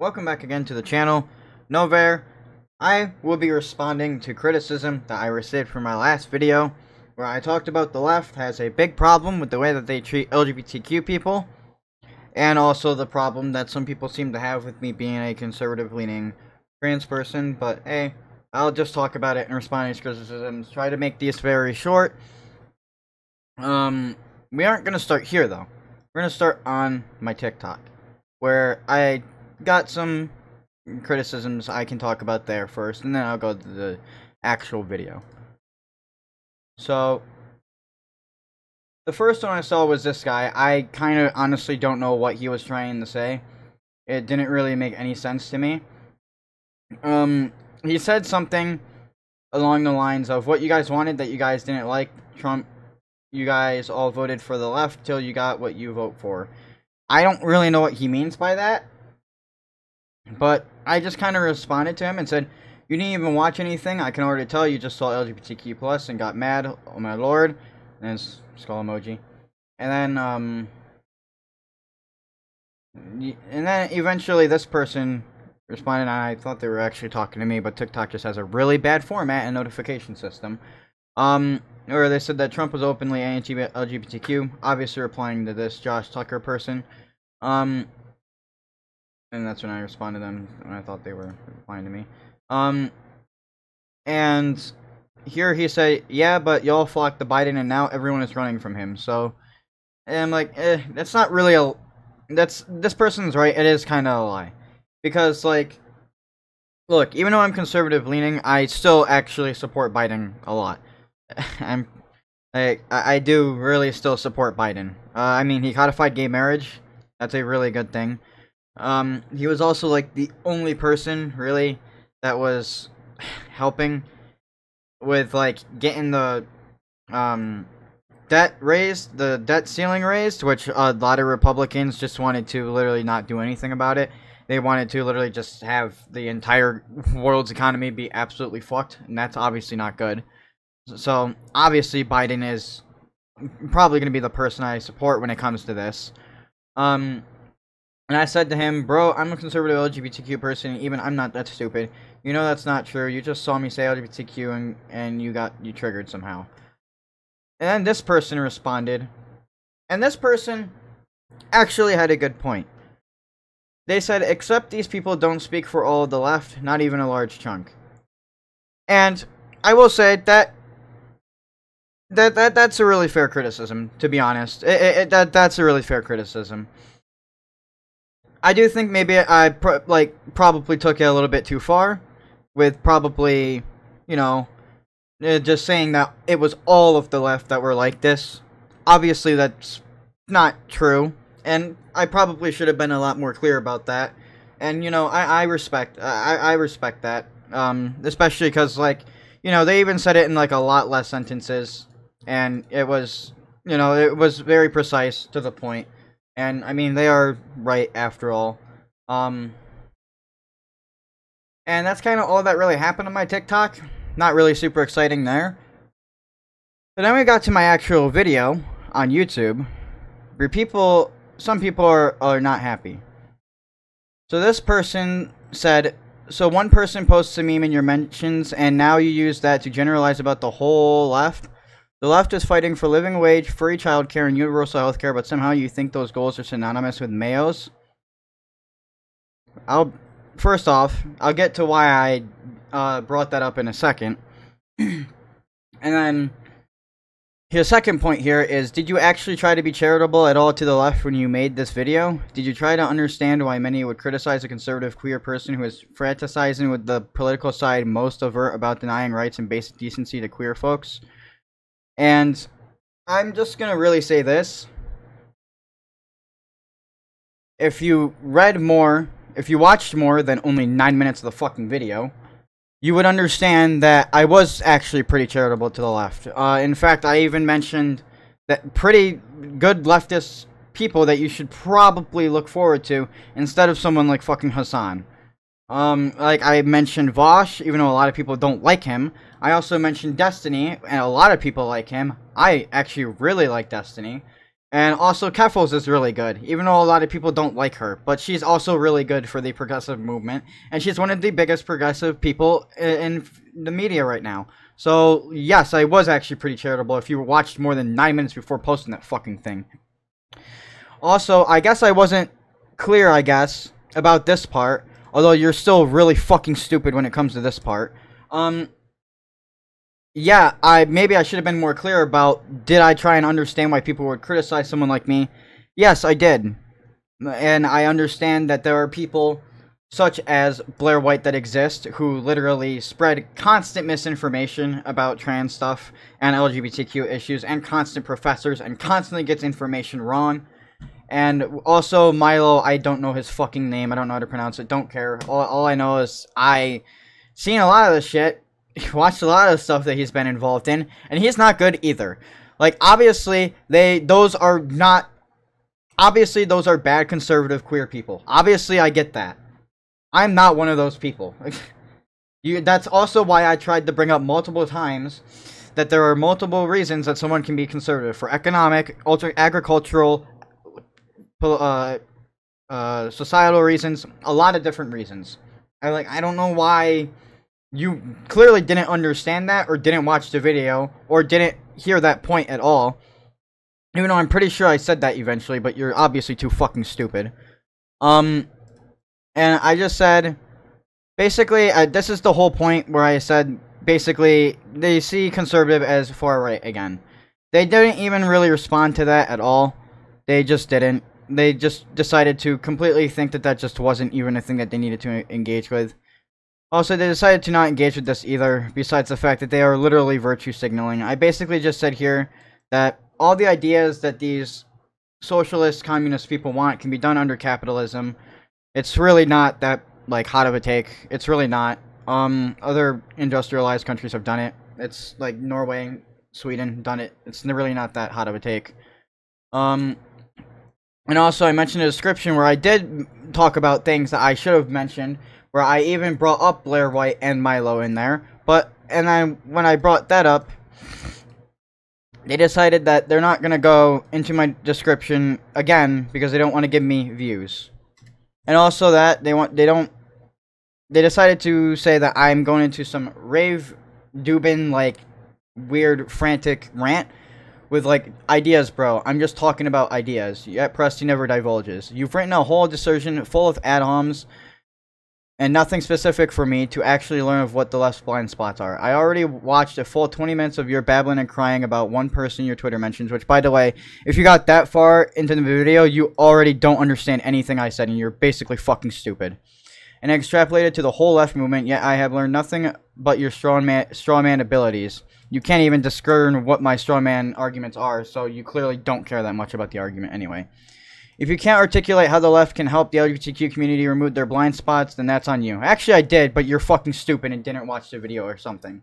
Welcome back again to the channel, Novvhere. I will be responding to criticism that I received from my last video, where I talked about the left has a big problem with the way that they treat LGBTQ people, and also the problem that some people seem to have with me being a conservative-leaning trans person, but hey, I'll just talk about it and respond to criticisms, try to make these very short. We aren't going to start here, though. We're going to start on my TikTok, where I got some criticisms I can talk about there first, and then I'll go to the actual video. So, the first one I saw was this guy. I kind of honestly don't know what he was trying to say. It didn't really make any sense to me. He said something along the lines of, what you guys wanted that you guys didn't like, Trump, you guys all voted for the left till you got what you vote for. I don't really know what he means by that. But I just kind of responded to him and said, you didn't even watch anything. I can already tell you just saw LGBTQ+ and got mad. Oh my lord. And skull emoji. And then, eventually this person responded, and I thought they were actually talking to me, but TikTok just has a really bad format and notification system. Or they said that Trump was openly anti-LGBTQ, obviously replying to this Josh Tucker person. And that's when I responded to them, when I thought they were replying to me. And here he said, yeah, but y'all flocked to Biden, and now everyone is running from him. So, and I'm like, that's not really a... This person's right, it is kind of a lie. Because, like, look, even though I'm conservative-leaning, I still actually support Biden a lot. I do really still support Biden. I mean, he codified gay marriage. That's a really good thing. He was also, like, the only person, really, that was helping with, like, getting the, debt raised, the debt ceiling raised, which a lot of Republicans just wanted to literally not do anything about it. They wanted to literally just have the entire world's economy be absolutely fucked, and that's obviously not good. So, obviously, Biden is probably going to be the person I support when it comes to this. And I said to him, bro, I'm a conservative LGBTQ person, even I'm not that stupid. You know that's not true. You just saw me say LGBTQ and you triggered somehow. And then this person responded. And this person actually had a good point. They said, except these people don't speak for all of the left, not even a large chunk. And I will say that that's a really fair criticism, to be honest. That's a really fair criticism. I do think maybe I, probably took it a little bit too far with probably, you know, just saying that it was all of the left that were like this. Obviously, that's not true, and I probably should have been a lot more clear about that. And, you know, I respect that, especially because, like, you know, they even said it in, like, a lot less sentences, and it was, you know, it was very precise to the point. And, I mean, they are right, after all. And that's kind of all that really happened on my TikTok. Not really super exciting there. But then we got to my actual video on YouTube, where people, some people are not happy. So this person said, so one person posts a meme in your mentions, and now you use that to generalize about the whole left. The left is fighting for living wage, free childcare, and universal healthcare, but somehow you think those goals are synonymous with Mayo's? First off, I'll get to why I brought that up in a second. And then, his second point here is, did you actually try to be charitable at all to the left when you made this video? Did you try to understand why many would criticize a conservative queer person who is fraternizing with the political side most overt about denying rights and basic decency to queer folks? And I'm just going to really say this. If you read more, if you watched more than only 9 minutes of the fucking video, you would understand that I was actually pretty charitable to the left. In fact, I even mentioned that pretty good leftist people that you should probably look forward to instead of someone like fucking Hassan. Like I mentioned Vosh, even though a lot of people don't like him. I also mentioned Destiny, and a lot of people like him. I actually really like Destiny. And also, Keffels is really good, even though a lot of people don't like her. But she's also really good for the progressive movement. And she's one of the biggest progressive people in the media right now. So, yes, I was actually pretty charitable if you watched more than 9 minutes before posting that fucking thing. Also, I guess I wasn't clear, about this part. Although you're still really fucking stupid when it comes to this part. Yeah, maybe I should have been more clear about, did I try and understand why people would criticize someone like me? Yes, I did. And I understand that there are people such as Blair White that exist who literally spread constant misinformation about trans stuff and LGBTQ issues and constant professors and constantly gets information wrong. And also Milo, I don't know his fucking name. I don't know how to pronounce it. Don't care. All I know is I seen a lot of this shit. Watched a lot of stuff that he's been involved in, and he's not good either. Like, obviously, those are bad conservative queer people. Obviously, I get that. I'm not one of those people. That's also why I tried to bring up multiple times that there are multiple reasons that someone can be conservative. For economic, agricultural, societal reasons, a lot of different reasons. I don't know why. You clearly didn't understand that, or didn't watch the video, or didn't hear that point at all. Even though I'm pretty sure I said that eventually, but you're obviously too fucking stupid. And I just said, basically, this is the whole point where I said, basically, they see conservative as far right again. They didn't even really respond to that at all. They just didn't. They just decided to completely think that that just wasn't even a thing that they needed to engage with. Also, they decided to not engage with this either, besides the fact that they are literally virtue signaling. I basically just said here that all the ideas that these socialist, communist people want can be done under capitalism. It's really not that, hot of a take. It's really not. Other industrialized countries have done it. It's, Norway, Sweden, done it. It's really not that hot of a take. And also, I mentioned a description where I did talk about things that I should have mentioned, where I even brought up Blair White and Milo in there, when I brought that up, they decided that they're not gonna go into my description again because they don't want to give me views, and also that they decided to say that I'm going into some Rave Dubin weird frantic rant with ideas, bro. I'm just talking about ideas. Yet Presti never divulges. You've written a whole dissertation full of ad-homs. And nothing specific for me to actually learn of what the left's blind spots are. I already watched a full 20 minutes of your babbling and crying about one person your Twitter mentions, which, by the way, if you got that far into the video, you already don't understand anything I said, and you're basically fucking stupid. And I extrapolated to the whole left movement, yet I have learned nothing but your straw man abilities. You can't even discern what my straw man arguments are, so you clearly don't care that much about the argument anyway. If you can't articulate how the left can help the LGBTQ community remove their blind spots, then that's on you. Actually, I did, but you're fucking stupid and didn't watch the video or something.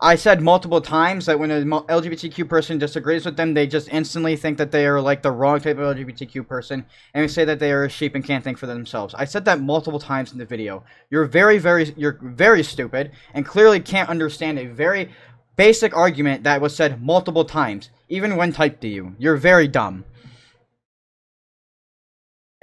I said multiple times that when a LGBTQ person disagrees with them, they just instantly think that they are the wrong type of LGBTQ person, and we say that they are a sheep and can't think for themselves. I said that multiple times in the video. You're very stupid and clearly can't understand a very basic argument that was said multiple times, even when typed to you. You're very dumb.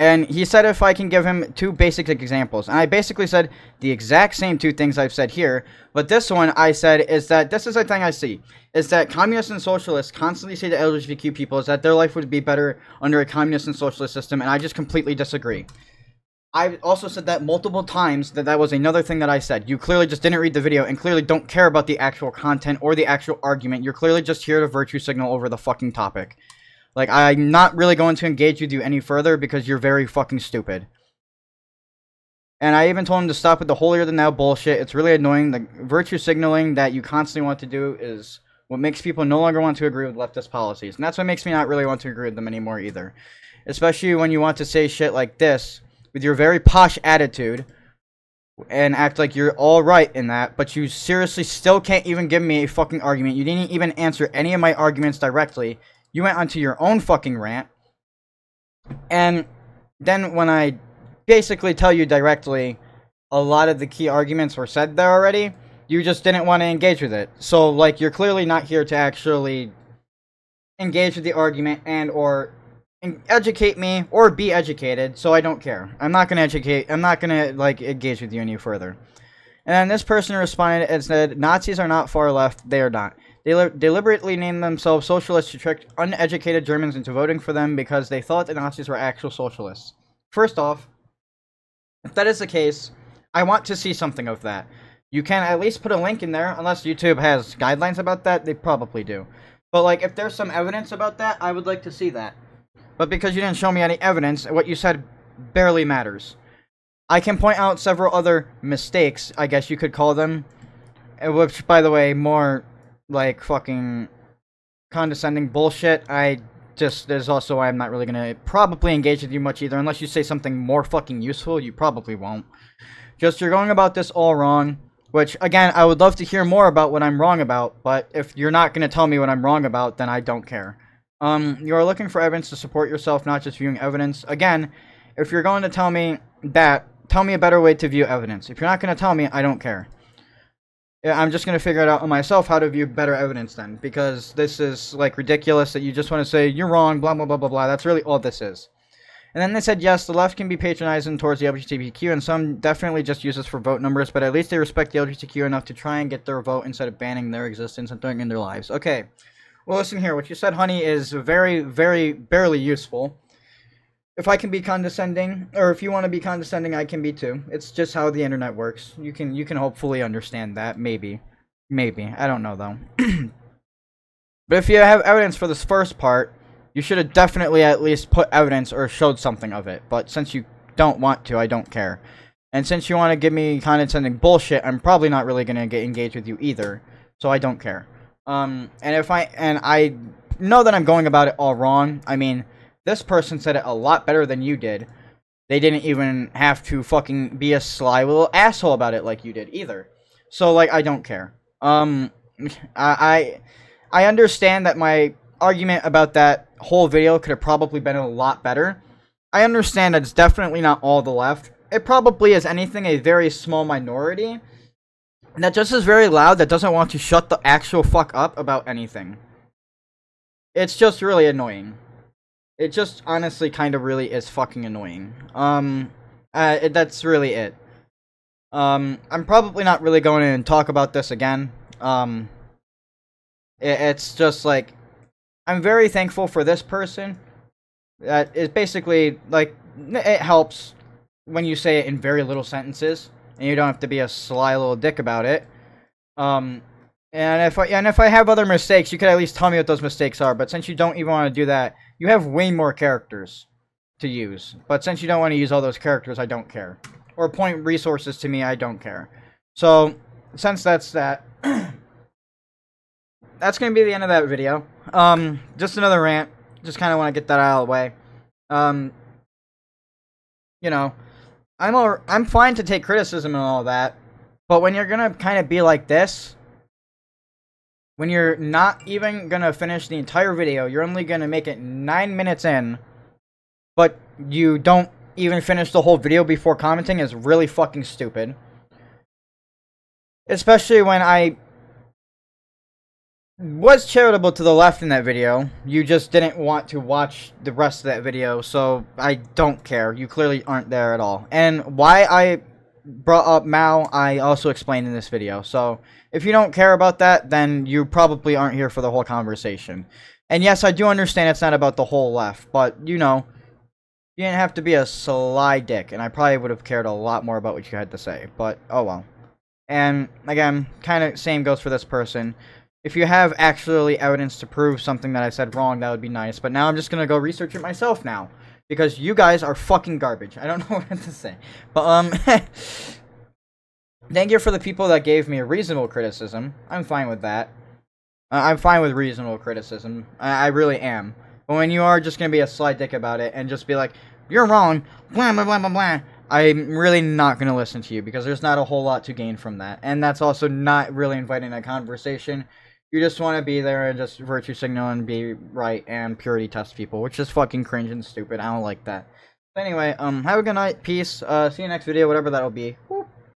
And he said if I can give him 2 basic examples. And I basically said the exact same 2 things I've said here. But this one I said is that this is the thing I see. Is that communists and socialists constantly say to LGBTQ people is that their life would be better under a communist and socialist system. And I just completely disagree. I also said that multiple times that was another thing that I said. You clearly just didn't read the video and clearly don't care about the actual content or the actual argument. You're clearly just here to virtue signal over the fucking topic. I'm not really going to engage with you any further because you're very fucking stupid. And I even told him to stop with the holier-than-thou bullshit. It's really annoying. The virtue signaling that you constantly want to do is what makes people no longer want to agree with leftist policies. And that's what makes me not really want to agree with them anymore either. Especially when you want to say shit like this with your very posh attitude and act like you're all right in that, but you seriously still can't even give me a fucking argument. You didn't even answer any of my arguments directly. You went onto your own fucking rant, and then when I basically tell you directly, a lot of the key arguments were said there already, you just didn't want to engage with it. So, you're clearly not here to actually engage with the argument and or and educate me or be educated, so I don't care. I'm not gonna educate. I'm not gonna like engage with you any further. And then this person responded and said, Nazis are not far left. They are not. They deliberately named themselves socialists to trick uneducated Germans into voting for them because they thought the Nazis were actual socialists. First off, if that is the case, I want to see something of that. You can at least put a link in there, unless YouTube has guidelines about that. They probably do. But, like, if there's some evidence about that, I would like to see that. But because you didn't show me any evidence, what you said barely matters. I can point out several other mistakes, I guess you could call them. Which, by the way, more... like, fucking condescending bullshit. There's also why I'm not really gonna probably engage with you much either, unless you say something more fucking useful. You probably won't. Just, you're going about this all wrong, which, again, I would love to hear more about what I'm wrong about, but if you're not gonna tell me what I'm wrong about, then I don't care. You are looking for evidence to support yourself, not just viewing evidence. Again, if you're going to tell me that, tell me a better way to view evidence. If you're not gonna tell me, I don't care. I'm just going to figure it out on myself how to view better evidence then, because this is, like, ridiculous that you just want to say, you're wrong, blah, blah, blah, blah, blah. That's really all this is. And then they said, yes, the left can be patronizing towards the LGBTQ, and some definitely just use this for vote numbers, but at least they respect the LGBTQ enough to try and get their vote instead of banning their existence and throwing in their lives. Okay. Well, listen here. What you said, honey, is very, very barely useful. If I can be condescending, or if you want to be condescending, I can be too. It's just how the internet works. You can hopefully understand that, maybe. Maybe. I don't know, though. But if you have evidence for this first part, you should have definitely at least put evidence or showed something of it. But since you don't want to, I don't care. And since you want to give me condescending bullshit, I'm probably not really going to get engaged with you either. So I don't care. And I know that I'm going about it all wrong. I mean... this person said it a lot better than you did. They didn't even have to fucking be a sly little asshole about it like you did either. So, like, I don't care. I understand that my argument about that whole video could have probably been a lot better. I understand that it's definitely not all the left. It probably is anything a very small minority that just is very loud, that doesn't want to shut the actual fuck up about anything. It's just really annoying. It just honestly kind of really is fucking annoying. That's really it. I'm probably not really going in and talk about this again. It's just like, I'm very thankful for this person. That is basically, like, it helps when you say it in very little sentences. And you don't have to be a sly little dick about it. And if I have other mistakes, you could at least tell me what those mistakes are. But since you don't even want to do that, you have way more characters to use. But since you don't want to use all those characters, I don't care. Or point resources to me, I don't care. So, since that's that, that's going to be the end of that video. Just another rant. Just kind of want to get that out of the way. You know, I'm fine to take criticism and all that. But when you're going to kind of be like this... when you're not even going to finish the entire video, you're only going to make it 9 minutes in, but you don't even finish the whole video before commenting, is really fucking stupid. Especially when I was charitable to the left in that video, you just didn't want to watch the rest of that video, so I don't care. You clearly aren't there at all. And why I brought up Mao, I also explained in this video. So if you don't care about that, then you probably aren't here for the whole conversation. And yes, I do understand it's not about the whole left, but you know, you didn't have to be a sly dick, and I probably would have cared a lot more about what you had to say, but oh well. And again, kind of same goes for this person. If you have actually evidence to prove something that I said wrong, that would be nice, but now I'm just gonna go research it myself now. Because you guys are fucking garbage. I don't know what to say. But, thank you for the people that gave me a reasonable criticism. I'm fine with that. I'm fine with reasonable criticism. I really am. But when you are just gonna be a sly dick about it and just be like, you're wrong, blah, blah, blah, blah, blah, I'm really not gonna listen to you, because there's not a whole lot to gain from that. And that's also not really inviting a conversation. You just want to be there and just virtue signal and be right and purity test people, which is fucking cringe and stupid. I don't like that. But anyway, have a good night. Peace. See you next video, whatever that'll be. Whoop.